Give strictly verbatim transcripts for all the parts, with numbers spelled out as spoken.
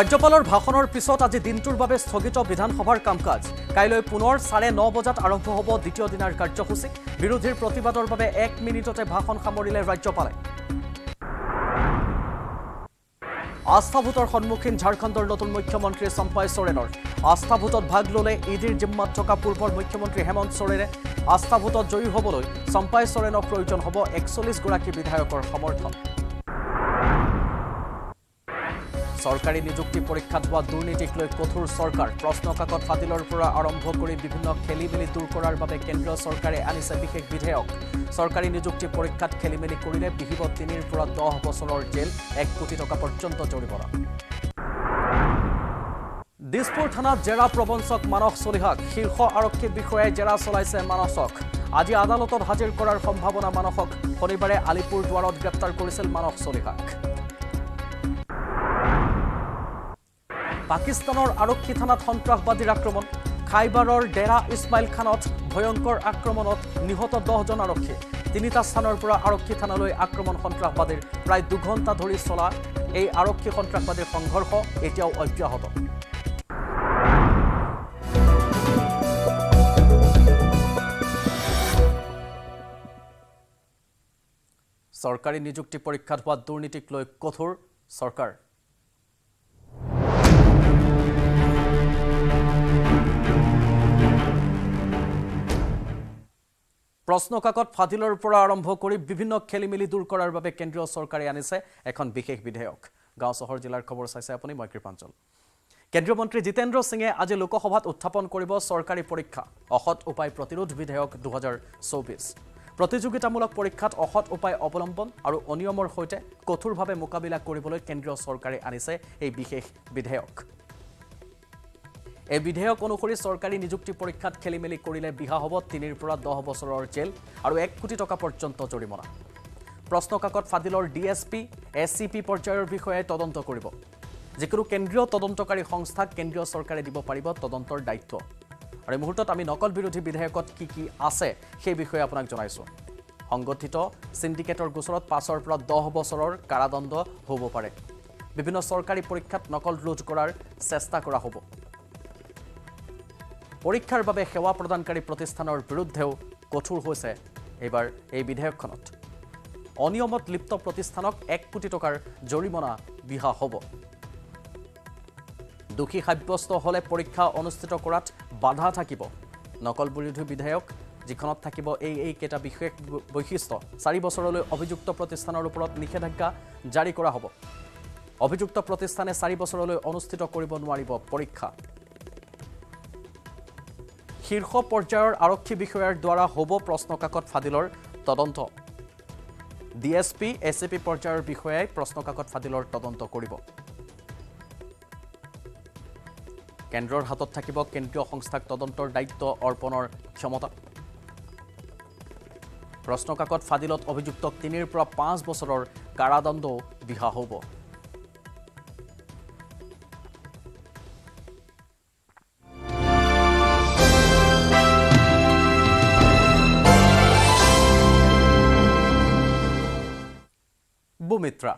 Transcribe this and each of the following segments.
ৰাজ্যপালৰ ভাষণৰ পিছত আজি দিনটোৰ বাবে স্থগিত বিধানসভাৰ কামকাজ কাইলৈ পুনৰ চাৰে ন বজাত আৰম্ভ হ'ব দ্বিতীয় দিনৰ কাৰ্যসূচী বিৰোধীৰ প্ৰতিবাদৰ বাবে এক মিনিটতে ভাষণ সামৰিলে ৰাজ্যপালে আস্থাভোটৰ সন্মুখীন ঝাৰখণ্ডৰ নতুন মুখ্যমন্ত্ৰী সম্পাই সোৰেনৰ আস্থাভোটত ভাগ ল'লে ইদিৰ জিম্মাত থকা পূৰ্বৰ মুখ্যমন্ত্ৰী হেমন্ত সোৰেনে আস্থাভোটত জয়ী হ'বলৈ সম্পাই সোৰেনৰ প্ৰয়োজন হ'ব একচল্লিছ গৰাকী বিধায়কৰ সমৰ্থন सरकारी निजुक्ति परीक्षा हुआ दुर्नीतिक लै कठोर सरकार प्रश्न काकत फाटिलर पुरा आरंभ करी विभिन्न खेलिमेलि दूर करार বাবে केन्द्र सरकारे आनिছে বিশেষ বিধেয়ক सरकारी निजुक्ति परीक्षा खेलिमेलि करिले बिहिब তিনিৰ পুৰা দহ বছৰৰ জেল এক কোটি টকা পৰ্যন্ত জৰিমনা দিছপুৰ থানাত জেৰা প্ৰবঞ্চক মানস সলিহাক শীৰ্ষ আৰক্ষী বিষয়ে জেৰা চলাইছে মানসক আজি আদালতত হাজিৰ কৰাৰ সম্ভাৱনা মানসক শনিবাৰে আলিপুৰ দুৱাৰত গ্ৰেপ্তাৰ কৰিছিল মানস সলিহাক পাকিস্তানৰ আৰক্ষী থানাত সন্ত্ৰাসবাদীৰ আক্ৰমণ খাইবাৰৰ ডেৰা ইছমাইল খানত ভয়ংকৰ আক্ৰমণত নিহত দহ জন আৰক্ষী তিনিটা স্থানৰ পৰা আৰক্ষী থানালৈ আক্ৰমণ সন্ত্ৰাসবাদীৰ প্ৰায় দুই ঘণ্টা ধৰি চলা এই আৰক্ষী সন্ত্ৰাসবাদীৰ সংঘৰ্ষ এতিয়াও অব্যাহত চৰকাৰী নিযুক্তি পৰীক্ষাত হোৱা দুৰ্নীতিক লৈ কঠোৰ চৰকাৰ प्रश्न काकत फादिलर पुरा आरंभ करी विभिन्न खेलिमेलि दूर करार বাবে केन्द्रीय सरकारे आनिছে এখন বিশেষ বিধেয়ক গাঁও শহর জিলার খবর চাইছে আপুনি মই কৃপাঞ্চল केन्द्रीय मंत्री जितेन्द्र सिंहे आज लोकसभा उत्थापन करिब सरकारी परीक्षा অহত উপায় प्रतिरोध विधेयक দুই হাজাৰ চৌবিশ प्रतियोगितामूलक परीक्षात অহত উপায় অবলম্বন আৰু অনিয়মৰ হৈতে কঠোৰভাৱে মোকাবিলা কৰিবলৈ কেন্দ্ৰীয় চৰকাৰে আনিছে এই বিশেষ বিধেয়ক ए विधेयक अनुसरी सरकारी निजुक्ति परीक्षा खेलिमेलि करिले बिहा हब তিনিৰ পৰা দহ বছৰৰ जेल और एक कोटी टका पर्यन्त जरिमाना प्रश्न काकत फादिलर ডিএছপি এছচিপি पर्यायर विषय तदंत करिब जिकुनो केन्द्रीय तदंतकारी संस्था केन्द्रीय सरकारे দিব পাৰিব তদন্তৰ দায়িত্ব और এই মুহূৰ্তত আমি নকল বিৰোধী বিধেয়কত কি কি আছে সেই বিষয়ে আপোনাক জনাইছো সংগঠিত সিন্ডিকেটৰ গোচৰত পাঁচৰ পৰা দহ বছৰৰ কাৰাদণ্ড হ'ব পাৰে বিভিন্ন सरकारी परीक्षा नकल रोज কৰাৰ চেষ্টা কৰা হ'ব পৰীক্ষাৰ বাবে সেৱা প্ৰদানকাৰী প্ৰতিষ্ঠানৰ বিৰুদ্ধেও কঠোৰ হৈছে এবাৰ এই বিধেয়কখনত অনিয়মত লিপ্ত প্ৰতিষ্ঠানক এক কোটি টকাৰ জৰিমনা বিহা হ'ব দুখী সাব্যস্ত হলে পৰীক্ষা অনুষ্ঠিত কৰাত বাধা থাকিব নকল বিৰোধী বিধেয়ক যিখনত থাকিব এই এই কেটা বিশেষ বৈশিষ্ট্য চাৰি বছৰলৈ অভিযুক্ত প্ৰতিষ্ঠানৰ ওপৰত নিষেধাজ্ঞা জাৰি কৰা হ'ব অভিযুক্ত প্ৰতিষ্ঠানে চাৰি বছৰলৈ অনুষ্ঠিত কৰিব নোৱাৰিব পৰীক্ষা शीर्ष पर्यायर आरक्षी विषयार द्वारा हब प्रश्न काकत फादिलर तदंत ডিএছপি এছচিপি पर्यायर विषय प्रश्न काकत फादिलर तदंत करिब केन्द्रर हातत থাকিব केन्द्रीय संस्थाक तदंतर दायित्व अर्पणर क्षमता प्रश्न काकत फादिलत अभियुक्तक তিনিৰ পৰা পাঁচ বছৰৰ কাৰাদণ্ড বিহা হব भूमित्रा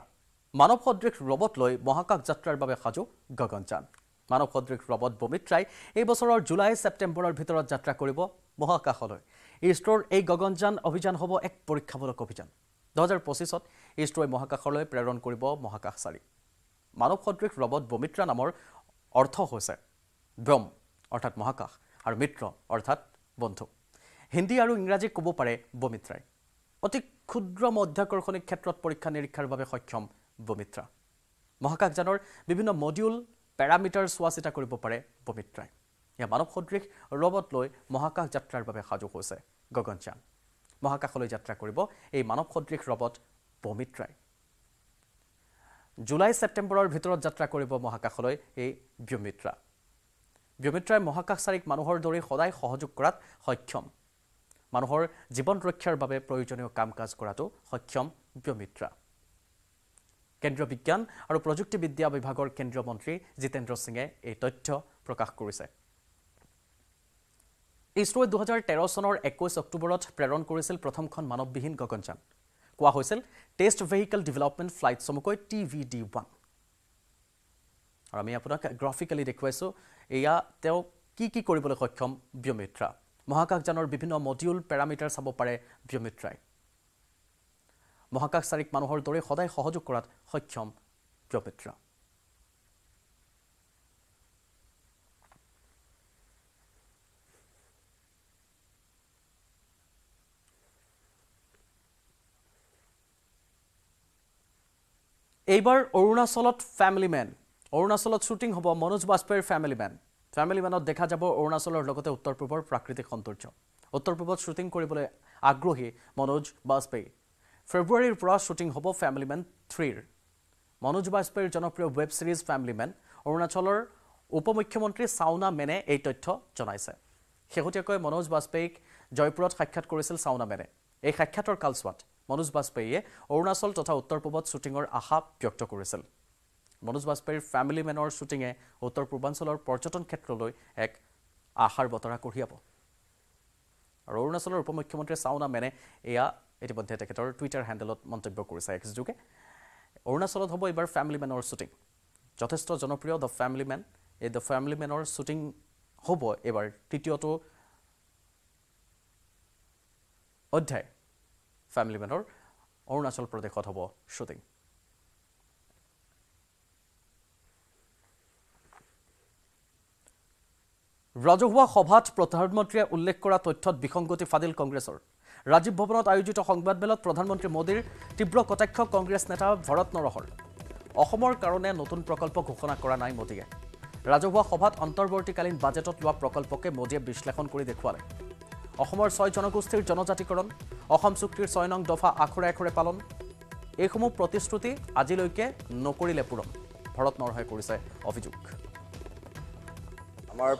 मानव सदृश रबट लै महाकाश जात्रार बारे साजू गगनयान मानव सदृश रबट भूमित्राय এই বছৰৰ জুলাই সেপ্টেম্বৰৰ ভিতৰত যাত্ৰা কৰিব মহাকাশলৈ ইছৰোৰ এই গগনযান অভিযান হ'ব এক পৰীক্ষামূলক অভিযান দুই হাজাৰ পঁচিছত ইছৰোই মহাকাশলৈ প্ৰেৰণ কৰিব মহাকাশচাৰী মানৱ সদৃশ ৰবট ভূমিত্ৰা নামৰ অৰ্থ হৈছে ব্ৰহ্ম অৰ্থাৎ মহাকাশ আৰু মিত্ৰ অৰ্থাৎ বন্ধু হিন্দী আৰু ইংৰাজী ক'ব পাৰে ভূমিত্ৰাই অতি ক্ষুদ্র মধ্যাকর্ষণিক ক্ষেত্রত পরীক্ষা নিরীক্ষার বাবে সক্ষম ভূমিত্রা মহাকাশযানৰ বিভিন্ন মডিউল প্যারামিটার চোৱাচিতা কৰিব পাৰে ভূমিত্রাই ইয়া মানৱ সদৃশ ৰবট লৈ মহাকাশ যাত্ৰাৰ বাবে সাজু হৈছে গগনযান মহাকাশলৈ যাত্ৰা কৰিব এই মানৱ সদৃশ ৰবট ভূমিত্রাই জুলাই সেপ্টেম্বৰৰ ভিতৰত যাত্ৰা কৰিব মহাকাশলৈ এই ভূমিত্রা ভূমিত্রাই মহাকাশচাৰীক মানুহৰ দৰে সদায় সহযোগ কৰাত সক্ষম মানুহৰ জীৱন ৰক্ষাৰ বাবে প্ৰয়োজনীয় কামকাজ কৰাটো সক্ষম ভূমিত্রা কেন্দ্ৰীয় বিজ্ঞান আৰু প্ৰযুক্তি বিদ্যা বিভাগৰ কেন্দ্ৰীয় মন্ত্ৰী জিতেন্দ্ৰ সিঙে এই তথ্য প্ৰকাশ কৰিছে ইছৰোৱে দুই হাজাৰ তেৰ চনৰ একৈছ অক্টোবৰত প্ৰেৰণ কৰিছিল প্ৰথমখন মানৱবিহীন গগনযান কোৱা হৈছিল টেষ্ট ভেহিকল ডেভেলপমেণ্ট ফ্লাইট চমুকৈ টি ভি ডি ওৱান আৰু আমি আপোনাক গ্ৰাফিক্যালি দেখুৱাইছো এয়া তেও কি কি কৰিবলৈ সক্ষম Bhumitra মহাকাশযানৰ বিভিন্ন মডিউল প্যাৰামিটাৰ চাব পাৰে Bhumitra মহাকাশচাৰিক মানুহৰ দৰে সদায় সহযোগ কৰাত সক্ষম Bhumitra এইবার অৰুণাচলত ফ্যামিলি ম্যান অৰুণাচলত শুটিং হব মনোজ বাসপেৰ ফ্যামিলি ম্যান ফ্যামিলি ম্যানত দেখা যাব অৰুণাচলৰ লগতে উত্তৰ পূবৰ প্ৰাকৃতিক সৌন্দৰ্য উত্তৰ পূবত শুটিং কৰিবলৈ আগ্ৰহী মনোজ বাসপে ফেব্ৰুৱাৰীৰ পৰা শুটিং হব ফ্যামিলি ম্যান three ৰ মনোজ বাসপেৰ জনপ্ৰিয় ৱেব সিরিজ ফ্যামিলি ম্যান অৰুণাচলৰ উপমুখ্যমন্ত্রী সাউনা মেনে এই তথ্য জনাইছে শেহতীয়াকৈ মনোজ বাসপেক জয়পুৰত সাক্ষাৎ কৰিছিল সাউনা মেনে এই সাক্ষাতৰ কালছোৱাত মনোজ বাসপেয়ে অৰুণাচল তথা উত্তৰ পূবত শুটিংৰ আশা ব্যক্ত কৰিছিল মনোজ বাসপেৰ ফ্যামিলি মেনৰ শুটিংয়ে উত্তৰ পূৰ্বাঞ্চলৰ পৰ্যটন ক্ষেত্ৰলৈ এক আহাৰ বতৰা কঢ়িয়াব আৰু অৰুণাচলৰ উপমুখ্যমন্ত্রী সাউনা মেনে এয়া ইতিমধ্যে তেখেতৰ টুইটাৰ হ্যান্ডেলত মন্তব্য কৰিছে এক্স যোগে অৰুণাচলত হ'ব এবাৰ ফ্যামিলি মেনৰ শুটিং যথেষ্ট জনপ্ৰিয় দ্য ফ্যামিলি ম্যান এই দ্য ফ্যামিলি মেনৰ শুটিং হ'ব এবাৰ তৃতীয়টো অধ্যায় Family Manor, Arunachal Pradesh hobo shooting. Rajohua Hobhat Pradhan Mantri ullekh kora tothot bihongoti Fadil Congressor. Rajiv Bhavanot ayojito Songbad Melat Pradhan Mantri Modir tibro kotakho Congress neta Bharat Narahol. Ohomor karone notun prokolpo ghoshona kora nai Modiye. Rajohua Hobhat antarbortikalin budgetot loa prokolpoke Modiye bislekhon kori dekhwale. অসমৰ ছয় জনগোষ্ঠীৰ জনজাতিকৰণ অসম চুক্তিৰ ছয় নং দফা আখৰে আখৰে পালন এইসমূহ প্ৰতিশ্ৰুতি আজিলৈকে নকৰিলে পূৰণ ভাৰত নৰহে কৰিছে অভিযোগ আমাৰ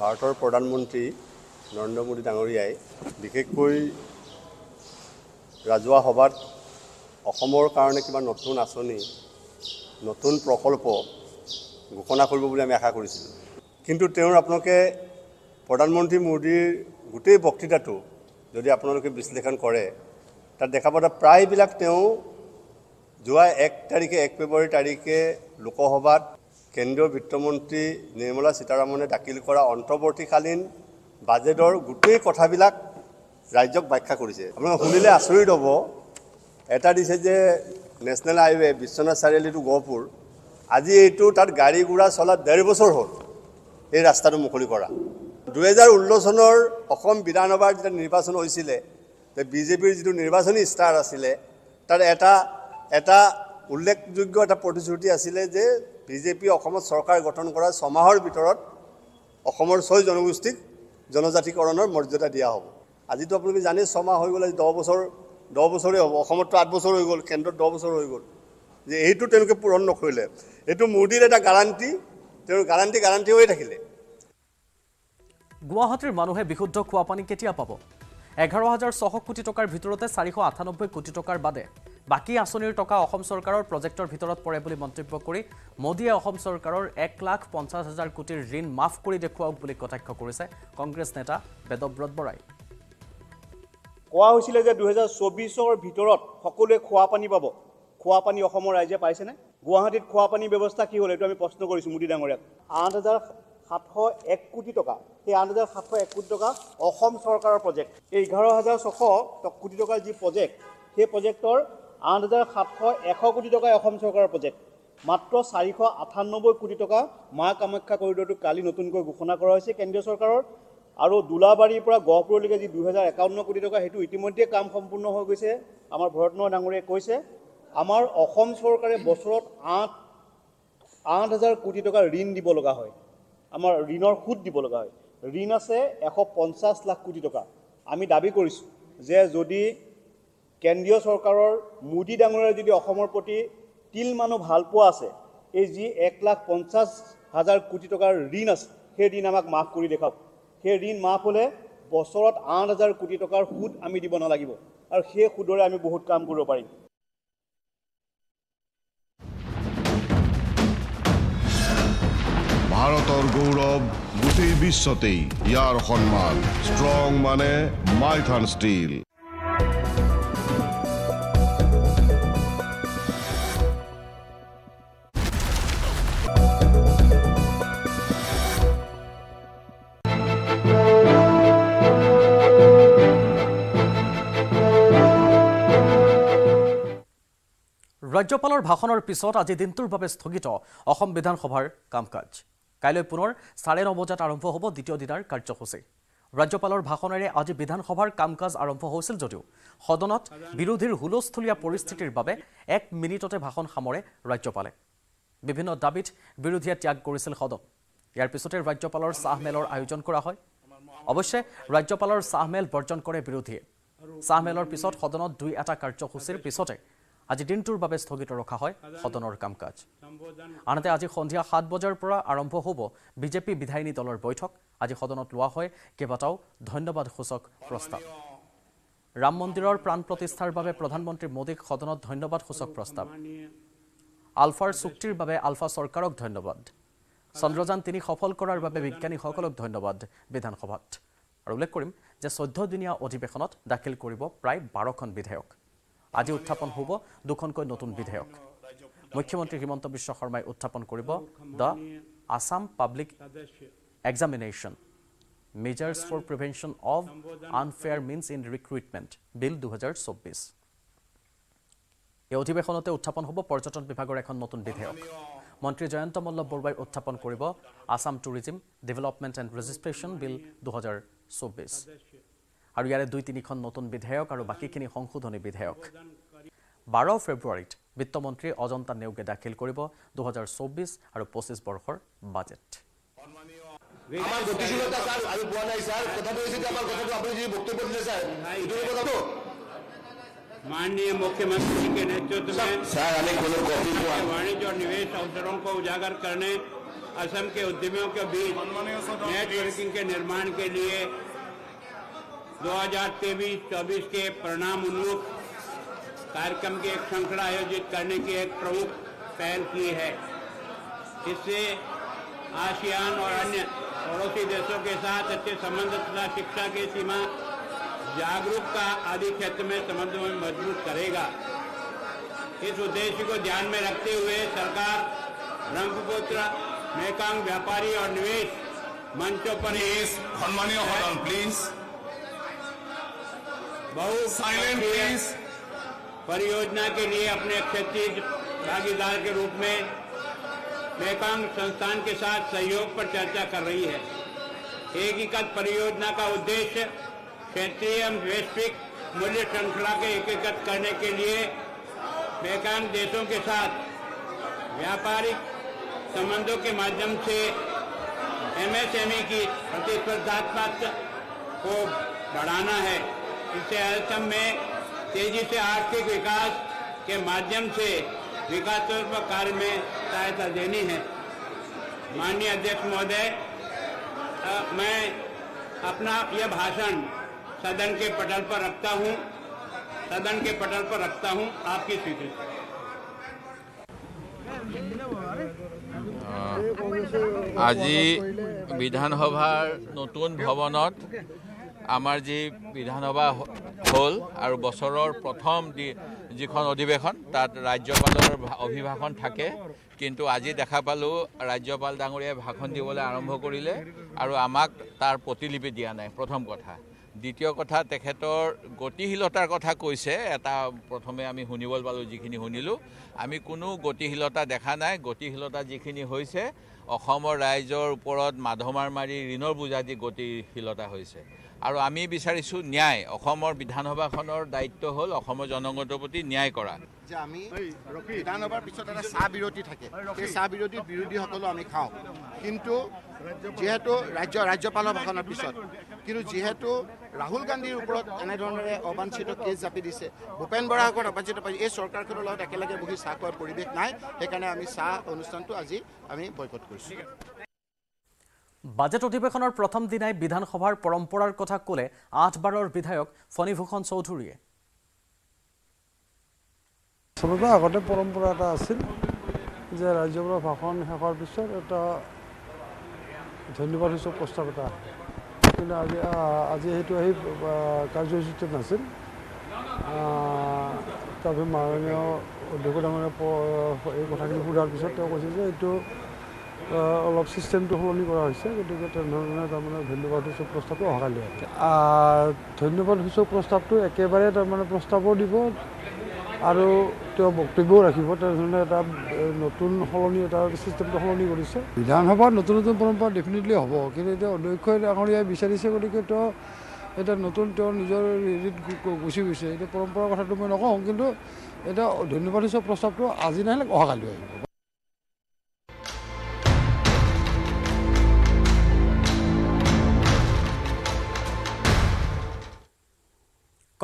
ভাৰতৰ প্ৰধানমন্ত্ৰী নৰেন্দ্ৰ মোদী ডাঙৰীয়াই বিশেষকৈ ৰাজহুৱা সভাত অসমৰ কাৰণে কিবা নতুন আঁচনি নতুন প্ৰকল্প ঘোষণা কৰিব বুলি আমি আশা কৰিছিলো কিন্তু তেওঁৰ আপোনাকে প্ৰধানমন্ত্ৰী মোদীৰ গুটে বক্তৃতাটো যদি আপোনালোকে বিশ্লেষণ কৰে তাত দেখা পাওঁতে প্ৰায় বিলাক তেও যোৱা এক তাৰিখে এক ফেব্ৰুৱাৰী তাৰিখে লোকসভাত কেন্দ্ৰীয় বিত্তমন্ত্রী নিৰ্মলা সীতাৰামনে দাখিল কৰা অন্তৰ্বৰ্তীকালীন বাজেটৰ গুটে কথাবিলাক ৰাজ্যক ব্যাখ্যা কৰিছে আপোনালোকে শুনিলে আচৰিত হ'ব এটা দিছে যে national highway Biswanath Chariali to Gohpur আজি এইটো তাত গাড়ী গুড়া চলা ডেৰ বছৰ হ'ল এই ৰাস্তাটো মুকলি কৰা দুই হাজাৰ ষোল্ল চনৰ অসম বিধানসভাৰ যে নিৰ্বাচন হৈছিল তে বিজেপিৰ যে নিৰ্বাচনী ষ্টাৰ আছিল তাৰ এটা এটা উল্লেখযোগ্য এটা প্ৰতিশ্ৰুতি আছিল যে বিজেপি অসমত চৰকাৰ গঠন কৰা সমাহৰ ভিতৰত অসমৰ ছয় জনগোষ্ঠীক জনজাতিকৰণৰ মৰ্যাদা দিয়া হ'ব আজি তো আপোনালোকে জানে সমাহ হৈ গ'ল দহ বছৰ দহ বছৰে হ'ব অসমত আঠ বছৰ হৈ গ'ল কেন্দ্ৰত দহ বছৰ হৈ গ'ল যে এইটো তেওঁলোকে পূৰণ নকৰিলে এইটো মোদীৰ এটা গ্যাৰাণ্টি তেওঁৰ গ্যাৰাণ্টি গ্যাৰাণ্টি হৈ থাকিলে গুৱাহাটীৰ মানুহে বিশুদ্ধ খোৱা পানী কেতিয়া পাব এঘাৰ হাজাৰ ছশ কোটি টকাৰ ভিতৰতে চাৰিশ আঠানব্বৈ কোটি টকাৰ বাদে বাকি আঁচনিৰ টকা অসম চৰকাৰৰ প্ৰজেক্টৰ ভিতৰত পৰে বুলি মন্তব্য কৰি মোদীয়ে অসম চৰকাৰৰ এক লাখ পঞ্চাছ হাজাৰ কোটিৰ ঋণ মাফ কৰি দেখুৱাওক বুলি কটাক্ষ কৰিছে কংগ্ৰেছ নেতা বেদব্ৰত বৰাই কোৱা হৈছিল যে দুই হাজাৰ চৌবিশ ৰ ভিতৰত সকলোৱে খোৱা পানী পাব খোৱা পানী অসমৰ ৰাইজে পাইছেনে গুৱাহাটীত খোৱা পানী ব্যৱস্থা কি হ'ল এটো আমি প্ৰশ্ন কৰিছো মোদী ডাঙৰীয়াক আঠ হাজাৰ সাতশ এক কোটি টকা এই আঠ হাজাৰ সাতশ এক কোটি টকা অসম সরকারের প্রজেক্ট এই এঘাৰ হাজাৰ ছশ কোটি টকাৰ যে প্রজেক্ট সেই প্রজেক্টৰ আঠ হাজাৰ সাতশ এক কোটি টকা অসম সরকারের প্রজেক্ট মাত্র চাৰিশ আঠানব্বৈ কোটি টকা মা কামাখ্যা কৰিডৰটো কালি নতুনকৈ ঘোষণা কৰা হৈছে কেন্দ্ৰীয় সরকারের আৰু দুলাবাৰীৰ পৰা গহপুৰলৈকে যে দুই হাজাৰ একাৱন্ন কোটি টকা হেতু ইতিমধ্যে কাম সম্পূৰ্ণ হৈ গৈছে আমাৰ ভৰতন ডাঙৰীয়ে কৈছে আমাৰ অসম সরকারে বছৰত আঠ আঠ হাজাৰ কোটি টকা ঋণ দিব লগা হয় আমাৰ ঋণৰ সুদ দিব লগা হয় ঋণ আছে এশ পঞ্চাছ লাখ কোটি টকা আমি দাবী কৰিছো যে যদি কেন্দ্ৰীয় সরকারের মোদী ডাঙৰীয়াৰ যদি অসমৰ প্ৰতি তিল মানো ভাল পোৱা আছে এই যি এক লাখ পঞ্চাছ হাজাৰ কোটি টকাৰ ঋণ আছে সেই ঋণ আমাক মাফ কৰি দেখাওক সেই ঋণ মাফ হ'লে বছৰত আঠ হাজাৰ কোটি টকাৰ সুদ আমি দিব নালাগিব আৰু সেই সুদৰে আমি বহুত কাম কৰিব পাৰিম ভাৰতৰ গৌৰৱ গোটেই বিশ্বতে ইয়াৰ সন্মান ষ্ট্ৰং মানে মাইথান ষ্টীল ৰাজ্যপালৰ ভাষণৰ পিছত আজি দিনটোৰ বাবে স্থগিত অসম বিধানসভাৰ কামকাজ কাইলৈ পুনৰ সাড়ে নয় বজাত আৰম্ভ হ'ব দ্বিতীয় দিনৰ কাৰ্যসূচী ৰাজ্যপালৰ ভাষণেৰে আজি বিধানসভাৰ কামকাজ আৰম্ভ হৈছিল যদিও সদনত বিৰোধীৰ হুলস্থলীয়া পৰিস্থিতিৰ বাবে এক মিনিটতে ভাষণ সামৰে ৰাজ্যপালে বিভিন্ন দাবীত বিৰোধীয়ে ত্যাগ কৰিছিল সদন ইয়াৰ পিছতে ৰাজ্যপালৰ সাহমেলৰ আয়োজন কৰা হয় অৱশ্যে ৰাজ্যপালৰ সাহমেল বৰ্জন কৰে বিৰোধীয়ে সাহমেলৰ পিছত সদনত দুই এটা কাৰ্যসূচীৰ পিছতে আজি দিনটোৰ বাবে স্থগিত ৰখা হয় সদনৰ কামকাজ আনতে আজি সন্ধিয়া সাত বজাৰ পৰা আৰম্ভ হ'ব বিজেপি বিধায়িনী দলৰ বৈঠক আজি সদনত লোৱা হয় কেবাটাও ধন্যবাদ সূচক প্ৰস্তাৱ ৰাম মন্দিৰৰ প্ৰাণ প্ৰতিষ্ঠাৰ বাবে প্ৰধানমন্ত্ৰী মোদীক সদনত ধন্যবাদ সূচক প্ৰস্তাৱ আলফাৰ চুক্তিৰ বাবে আলফা চৰকাৰক ধন্যবাদ চন্দ্ৰযান তিনি সফল কৰাৰ বাবে বিজ্ঞানীসকলক ধন্যবাদ বিধানসভাত আৰু উল্লেখ কৰিম যে চৈধ্য দিনীয়া অধিৱেশনত দাখিল কৰিব প্ৰায় বাৰখন বিধেয়ক আজি উত্থাপন হ'ব দুখনকৈ নতুন বিধেয়ক মুখ্যমন্ত্রী হিমন্ত বিশ্ব শর্মাই উত্থাপন কৰিব the Assam public examination measures for prevention of unfair means in recruitment bill দুই হাজাৰ চৌব্বিছ এই অধিবেশনতে উত্থাপন হ'ব পৰ্যটন বিভাগৰ এখন নতুন বিধেয়ক মন্ত্রী জয়ন্ত মল্ল বৰুৱাই উত্থাপন কৰিব Assam tourism development and registration bill দুই হাজাৰ চৌব্বিছ আৰু ইয়াৰে দুই তিনিখন নতুন বিধেয়ক আৰু বাকিখিনি সংশোধনী বিধেয়ক বাৰ ফেব্ৰুৱাৰীত বিত্তমন্ত্রী অজন্তা নেওগে দাখিল কৰিব দুই হাজাৰ চৌব্বিছ আৰু পঁচিছ বৰ্ষৰ বাজেট আমাৰ গতিশীলতা স্যার আৰু কোৱা নাই স্যার কথাটো হৈছে আমাৰ কথাটো আপুনি যি বক্তব্য দিলে স্যার এইটো কথাটো माननीय मुख्यमंत्री जी के नेतृत्व में वाणिज्य और निवेश अवसरों को उजागर करने असम के उद्यमियों के बीच नेटवर्किंग के निर्माण के लिए दो हजार तेईस चौबीस के परिणाम उन्मुख कार्यक्रम की एक श्रृंखला आयोजित करने की एक प्रमुख पहल की है। इससे आसियान और अन्य पड़ोसी देशों के साथ अच्छे संबंध तथा शिक्षा की सीमा जागरूकता आदि क्षेत्र में संबंधों में मजबूत करेगा। इस उद्देश्य को ध्यान में रखते हुए सरकार ब्रह्मपुत्र मेकांग व्यापारी और निवेश मंचों पर प्लीज परियोजना के लिए अपने क्षेत्रीय भागीदार के रूप में मेकांग संस्थान के साथ सहयोग पर चर्चा कर रही है। एकीकृत परियोजना का उद्देश्य क्षेत्रीय एवं वैश्विक मूल्य श्रृंखला के एकीकृत करने के लिए मेकांग देशों के साथ व्यापारिक संबंधों के माध्यम से एमएसएमई की प्रतिस्पर्धात्मकता को बढ़ाना है। इससे असम में तेजी से आर्थिक विकास के माध्यम से विकासात्मक कार्य में सहायता देनी है। माननीय अध्यक्ष महोदय, मैं अपना यह भाषण सदन के पटल पर रखता हूं, सदन के पटल पर रखता हूं, आपकी स्वीकृति। आज विधानसभा नतून भवनत आमार जी विधानसभा हल और बसर प्रथम जीखन अधिवेशन तक राज्यपाल अभिभाषण थाके किन्तु आज देखा पालू राज्यपाल डांगरिया भाषण दिवले आरम्भ करिले और आमाक तार प्रतिलिपि दिया नाई प्रथम कथा द्वितीय कथा तेखेतर गतिशीलतार कथा कैसे एटा प्रथमे आमी हुनिबल पालू जिखिनि हुनिलु आमी कोनो गतिशीलता देखा नाई गतिशीलता जिखिनि होइसे अखोमर राइजर उपरत माधमार मारि ऋणर बोझा दि गतिशीलता होइसे और आमी विचारिसु न्याय अखोमर विधानसभाखनर दायित्व हल अखोमर जनगणर प्रति न्याय करा जे आमी विधानसभार पिছত एटा सा बिरोधी थाके ए सा बिरोधी बिरोधी हकलो आमी खाओ किन्तु जेहेतु राज्य राज्यपालर भाषणर पिছত किन्तु जेहेतु राहुल गांधीर उपरत एने धरणरे अबांछित केस जापि दिसे भूपेन बराहकर अबांछित ए सरकारखनर लगत एकेलगे बहि सा कोৱাৰ পৰিৱেশ নাই সেইকাৰণে আমি सा অনুষ্ঠানটো আজি আমি বয়কট কৰিছো বাজেট অধিবেশনৰ প্ৰথম দিনাই বিধানসভাৰ পৰম্পৰাৰ কথা ক'লে আঠ বাৰৰ বিধায়ক ফণীভূষণ চৌধুৰীয়ে সবটা আগতে পৰম্পৰা এটা আছিল যে ৰাজ্যসভাৰ ভাষণ শেষৰ পিছত এটা ধন্যবাদ সূচক প্ৰস্তাৱ এটা কিন্তু আজি আজি হেতু এই কাৰ্যসূচীত নাছিল তবে মাননীয় অধ্যক্ষজনে এই কথাখিনি সোধাৰ পিছত তেওঁ কৈছে যে এইটো অলপ সিস্টেমটো সলনি কৰা হৈছে গতিকে তেনেধৰণৰ তাৰমানে ধন্যবাদ সূচক প্ৰস্তাৱটো অহাকালি ধন্যবাদ সূচক প্ৰস্তাৱটো একেবাৰে তাৰমানে প্ৰস্তাৱো দিব আৰু to Boktigo, he voted not to Holony, our system to Holony. We don't have one, not to the Pompa, definitely of Okinawa, Nokoya, Visharis, এটা নতুন টোন নিজৰ ৰিড গুছি গৈছে এটা পৰম্পৰা কথাটো মই নকওঁ কিন্তু এটা ধন্যবাদ হিচাপে প্ৰস্তাৱটো আজি নাইলে অহা কালি আহিব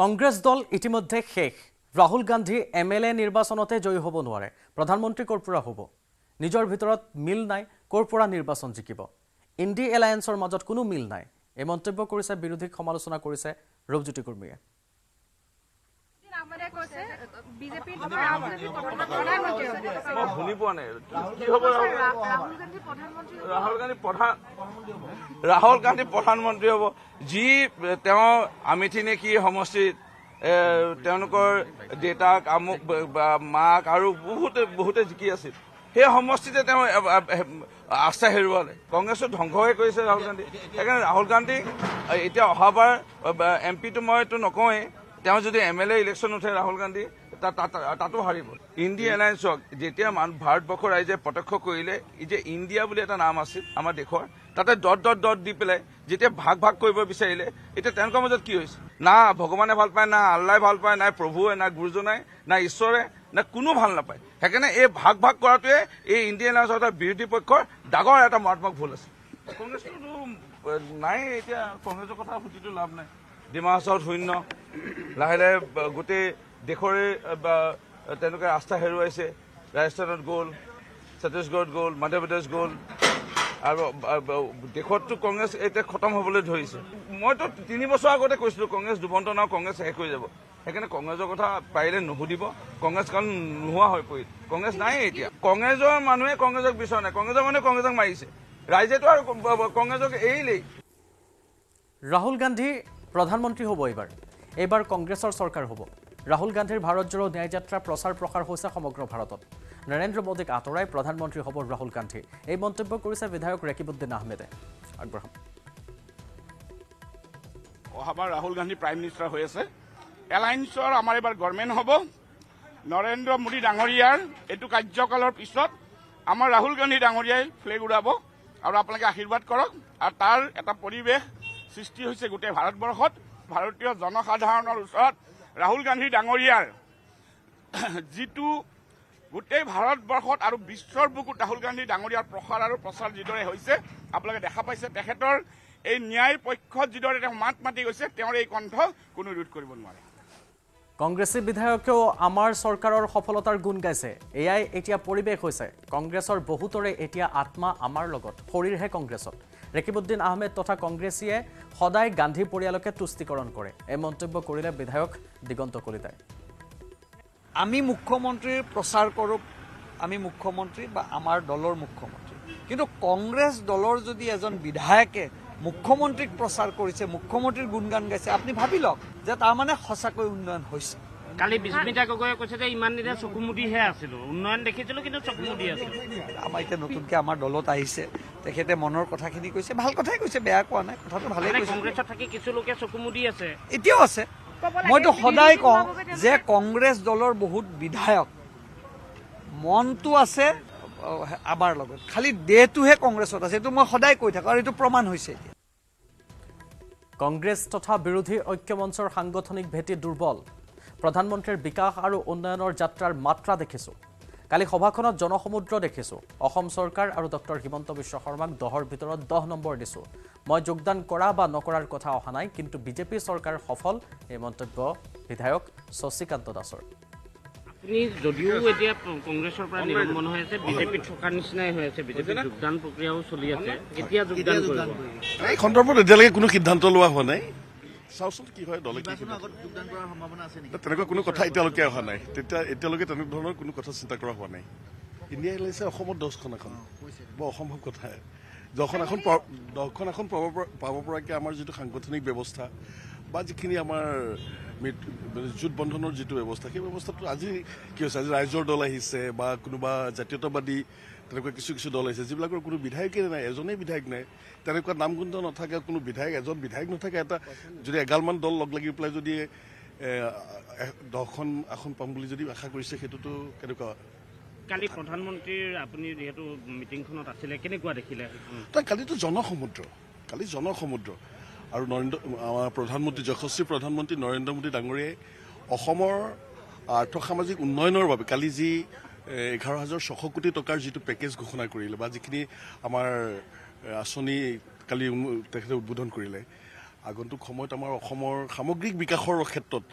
কংগ্ৰেছ দল ইতিমধ্যে শেষ ৰাহুল গান্ধী এমএলএ নিৰ্বাচনতে জয়ী হ'ব নোৱাৰে প্ৰধানমন্ত্ৰী কৰপুৰা হ'ব নিজৰ ভিতৰত মিল নাই কৰপুৰা নিৰ্বাচন জিকিব ইন্ডি এলায়েন্সৰ মাজত কোনো মিল নাই এই মন্তব্য কৰিছে বিৰোধী সমালোচনা কৰিছে ৰবজ্যোতি কুৰ্মীয়ে আমাৰে কৈছে বিজেপি প্ৰধানমন্ত্ৰী মই শুনি পোৱা নাই কি হ'ব ৰাহুল গান্ধী প্ৰধানমন্ত্ৰী ৰাহুল গান্ধী প্ৰধান ৰাহুল গান্ধী প্ৰধানমন্ত্ৰী হ'ব জি তেওঁ আমিঠি নে কি সমষ্টি তেওঁনকৰ ডেটা মাক আৰু বহুত বহুত জিকি আছিল He homostite temo asta herwale Congress dhonghoye koise Rahul Gandhi ekane Rahul Gandhi eta ohabar MP to moi to nokoe temo jodi MLA election uthe Rahul Gandhi ta tato haribol India alliance jetia man bharat bokhor aije potokkho koile I je India buli eta naam asil amar dekhor tate dot dot dot di pele jetia bhag bhag koibo bisarile eta tenko majot ki hoise na bhagwane bhal pay na allah bhal pay na prabhu na gurujone na ishore না কোনো ভাল নাপায় হেকনে এই ভাগ ভাগ কৰাটোৱে এই Indian আছৰ বিৰোধী পক্ষৰ ডাঙৰ এটা মাৰাত্মক ভুল আছে কংগ্ৰেছটো নাই এতিয়া কংগ্ৰেছৰ কথা ফুটিটো লাভ নাই ডিমাছত শূন্য লাহেলে গতে দেখৰে তেনকৈ আস্থা হেৰুৱাইছে ৰাজস্থানত গোল ছত্তীশগড়ত গোল মধ্যপ্ৰদেশ গোল আৰু দেখৰটো কংগ্ৰেছ এটা খতম হ'বলৈ ধৰিছে মইতো তিনি বছৰ আগতে কৈছিলো কংগ্ৰেছ দুবন্ত নাও কংগ্ৰেছ শেষ হৈ যাব Hekane Congressor kotha paile nohudibo Congress kan nohua hoy poil Congress nai etia Congressor manue Congressor bisona Congressor mane Congressor marise raije to aru Congressor ke ei le Rahul Gandhi pradhanmantri hobo ebar ebar Congressor sarkar hobo Rahul Gandhir Bharat joro nyay jatra prochar prokhar hoise samogra Bharatot Narendra Modi atorai pradhanmantri hobo Rahul Gandhi ei montobbo korise vidhayok Rakibuddin Ahmede agbaham ohabar Rahul Gandhi prime minister hoyese Alliance or our government hobo, Narendra Modi Dangoriyar, etu kajyokalor pisot, amar Rahul Gandhi Dangoriyar flag urabo, aru apnake ashirwad korok, aru tar eta poribesh srishti hoise gote Bharatborshot, Bharatiya jonosadharonor usot Rahul Gandhi Dangoriyar, jitu gote Bharatborshot aru bischor bukut Rahul Gandhi Dangoriyar prochar aru prochar jidore hoise, apnake dekha paise tekhetor ei nyay pokkho jidore mat mati hoise teor ei kontho kono rod koribo nware Congress Bidhayokeo Amar Sorkaror Hopolotar Gungase, AI Etia Poribe Hose, Congressor Bohutore Etia Atma Amar Logot, Horirhe Congressor, Rakibuddin Ahmed Tota Congressie, Hodai Gandhi Porialoke to stick on Kore, a Montebo Korea Bidhayok, Digonto Kolita. Ami Mukhomontri, Prosar Korup, Ami Mukhomontri, but Amar Dolor Mukhomontri. You know, Congress Dolor Zudi as on Bidhake. মুখ্যমন্ত্রীক প্রচার কৰিছে মুখ্যমন্ত্ৰীৰ গুণগান গাইছে আপুনি ভাবি লওক যে তাৰ মানে হসাকৈ উন্নয়ন হৈছে কালি বিস্মিতা গগৈয়ে কৈছে যে ইমান দিনে চকুমুদি হে আছিল উন্নয়ন দেখিছিল কিন্তু চকুমুদি আছিল আমাইতে নতুনকৈ আমাৰ দলত আহিছে তেখেতে মনৰ কথাখিনি কৈছে ভাল কথাই কৈছে বেয়া কোৱা নাই কথাটো ভালেই কৈছে কংগ্ৰেছত থাকি কিছু লোকে চকুমুদি আছে এতিয়াও আছে মই তো সদায় কওঁ যে কংগ্ৰেছ দলৰ বহুত বিধায়ক মনটো আছে আবার লগত খালি দেতুহে কংগ্ৰেছত আছে এটো মই সদায় কৈ থাকো আৰু এটো প্ৰমাণ হৈছে কংগ্ৰেছ তথা বিৰোধী ঐক্যমঞ্চৰ সাংগঠনিক ভেটি দুৰ্বল প্ৰধানমন্ত্ৰীৰ বিকাশ আৰু উন্নয়নৰ যাত্ৰাৰ মাত্ৰা দেখিছো কালি সভাখনত জনসমুদ্ৰ দেখিছো অসম সরকার আৰু ডক্টৰ হিমন্ত বিশ্ব শৰ্মাক দহৰ ভিতৰত দহ নম্বৰ দিছো মই যোগদান কৰা বা নকৰাৰ কথা অহা নাই কিন্তু বিজেপি সরকার সফল এই মন্তব্য বিধায়ক শশীকান্ত দাসৰ যদিও এতিয়া কংগ্ৰেছৰ পৰা নিৰ্মণ হৈ আছে বিজেপি ঠকা নিচিনাই হৈ আছে বিজেপি যোগদান প্ৰক্ৰিয়াও চলি আছে এতিয়া যোগদান কৰিব এই খণ্ডৰপৰ এতিয়ালৈকে কোনো সিদ্ধান্ত লোৱা হোৱা নাই সাউসন কি হয় দলে কি যোগদান কৰাৰ সম্ভাৱনা আছে নেকি তেনেকুৱা কোনো কথা এতিয়ালৈকে হোৱা নাই তেতিয়া এতিয়ালৈকে তেনে ধৰণৰ কোনো কথা চিন্তা কৰা হোৱা নাই ইন্ডিয়া এলায়েন্স অসমত দহখন এখন বৰ অসম্ভৱ কথা যখন এখন দহখন এখন পাব পৰাকৈ আমাৰ যেটো সাংগঠনিক ব্যৱস্থা বা যিখিনি আমাৰ জুট বন্ধনৰ যেটো ব্যৱস্থা কি ব্যৱস্থাটো আজি কি হৈছে আজি ৰাইজৰ দল আহিছে বা কোনোবা জাতীয়তাবাদী তেনেকুৱা কিছু কিছু দল আহিছে যিবিলাকৰ কোনো বিধায়ক নাই এজনেই বিধায়ক নাই তেনেকুৱা নামগুণ নথকা কোনো বিধায়ক এজন বিধায়ক নথকা এটা যদি এগালমান দল লগ লাগি প্লাই যদি দখন এখন পাম বুলি যদি আশা কৰিছে হেতুটো কেনেকুৱা কালি প্ৰধানমন্ত্ৰী আপুনি যেটো মিটিংখনত আছিলে কেনেকুৱা দেখিলে তা কালিটো জনসমুদ্ৰ কালি জনসমুদ্ৰ আৰু নৰেন্দ্ৰ আমাৰ প্ৰধানমন্ত্ৰী যশস্বী প্ৰধানমন্ত্ৰী নৰেন্দ্ৰ মোদী ডাঙৰীয়ে অসমৰ আৰ্থসামাজিক উন্নয়নৰ বাবে কালি জি এঘাৰ হাজাৰ ছশ কোটি টকাৰ যেটো পেকেজ ঘোষণা কৰিলে বা যিখিনি আমাৰ আসনি কালি তেখেতে উদ্বোধন কৰিলে আগন্তুক সময়ত আমাৰ অসমৰ সামগ্ৰিক বিকাশৰ ক্ষেত্ৰত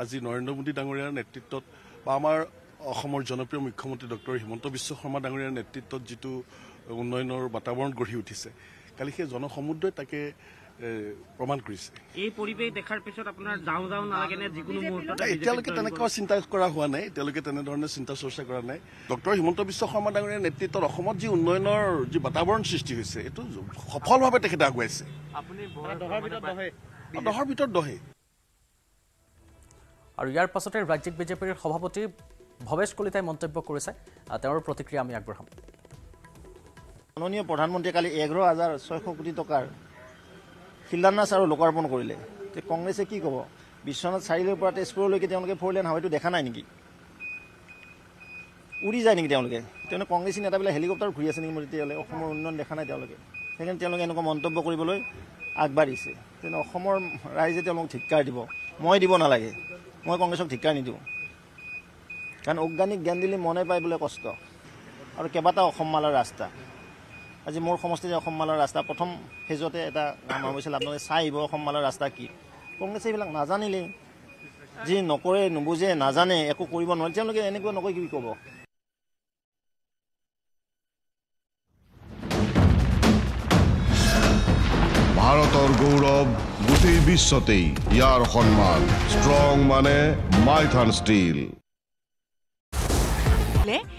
আজি নৰেন্দ্ৰ মোদী ডাঙৰীয়াৰ নেতৃত্বত বা আমাৰ অসমৰ জনপ্ৰিয় মুখ্যমন্ত্ৰী ডক্টৰ হিমন্ত বিশ্ব শৰ্মা ডাঙৰীয়াৰ নেতৃত্বত যেটো উন্নয়নৰ বাতাবৰণ গঢ়ি উঠিছে কালি সেই জনসমুদ্ৰই তাকে প্ৰমাণ কৰিছে এই পৰিৱেশ দেখাৰ পিছত আপোনাৰ যাও যাও নালাগে নে যিকোনো মুহূৰ্তত এতিয়ালৈকে তেনেকুৱা চিন্তা কৰা হোৱা নাই এতিয়ালৈকে তেনে ধৰণে চিন্তা চৰ্চা কৰা নাই ডক্টৰ হিমন্ত বিশ্ব শৰ্মা ডাঙৰীয়াৰ নেতৃত্বত অসমত যি উন্নয়নৰ যি বাতাবৰণ সৃষ্টি হৈছে এটো সফলভাৱে তেখেতে আগুৱাইছে আপুনি দহৰ ভিতৰত দহে দহৰ ভিতৰত দহে আৰু ইয়াৰ পাছতে ৰাজ্যিক বিজেপিৰ সভাপতি ভবেশ কলিতাই মন্তব্য কৰিছে তেওঁৰ প্ৰতিক্ৰিয়া আমি আগবঢ়াম মাননীয় প্ৰধানমন্ত্ৰী কালি এঘাৰ হাজাৰ ছশ কোটি টকাৰ Hilana Saro Lokarbon Korile, the Congress a Kikobo, Bishon Silo Prates Pro look at the only Poland, how to Dekanangi. Urizaning the only ten Congress in a helicopter, creating Homo non Dekana delegate. Second Telogan Montobo Coribolo, Agbaris, then Homo Rise at the long Ticardibo, Moidibonalagi, more Congress of Ticanidu. Can organic Gandili Mone by Blacosto or Cabata Homala Rasta. আজি মোৰ সমষ্টি অসমমালৰ ৰাস্তা প্ৰথম হেজতে এটা নাম হৈছিল আপোনালোকে চাইব অসমমালৰ ৰাস্তা কি কংগ্ৰেছে বিলাক নাজানিলে যি নকৰে নুবুজে নাজানে একো কৰিব নোৱাৰে তেওঁলোকে এনেকৈ নকৈ কি কব ভাৰতৰ গৌৰৱ গোটেই বিশ্বতেই ইয়াৰ সন্মান ষ্ট্ৰং মানে মাইথান ষ্টীল